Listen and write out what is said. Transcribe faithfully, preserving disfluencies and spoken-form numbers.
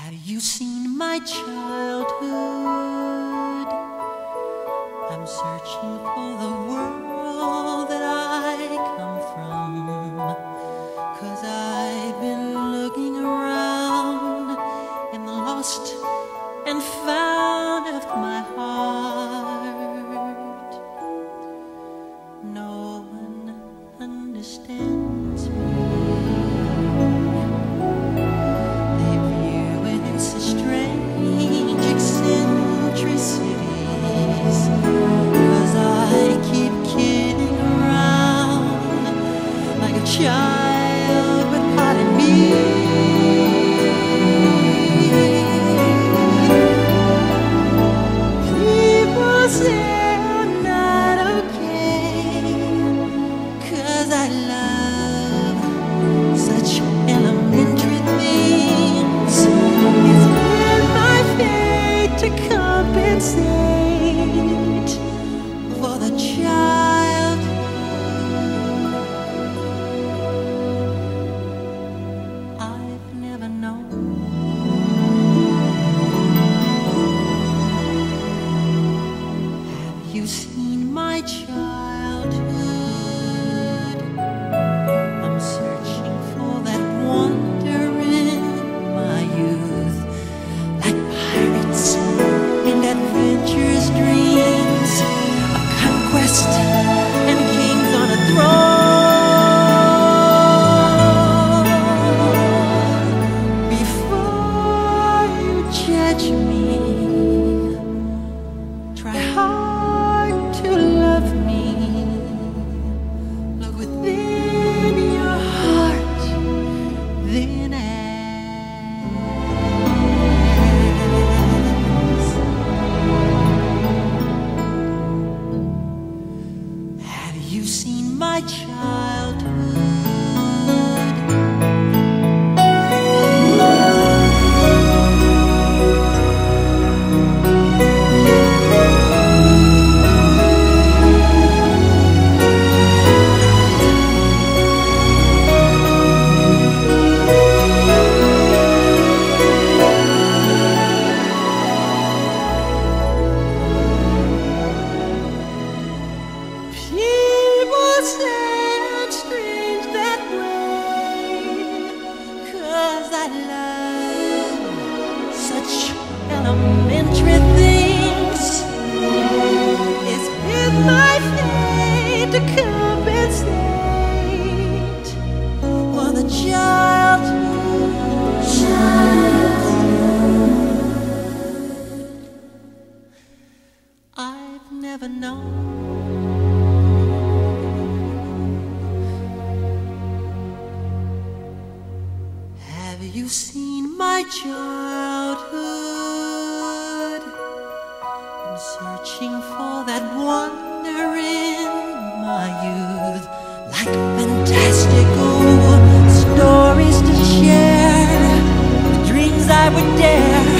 Have you seen my childhood? I'm searching for the world that I come from, 'cause I've been looking around and lost and found of my heart. No one understands me. Child, but pardon me. People say I'm not okay, 'cause I love such elementary things. It's been my fate to compensate for the child. You've seen my childhood. I'm searching for that wonder in my youth, like pirates and adventurous dreams of conquest and kings on a throne. Before you judge me, try hard. You've seen my childhood. Peace. Said strange that way, 'cause I love such elementary things. It's been my fate to compensate for the childhood. childhood I've never known. Have you seen my childhood? I'm searching for that wonder in my youth, like fantastical stories to share, the dreams I would dare.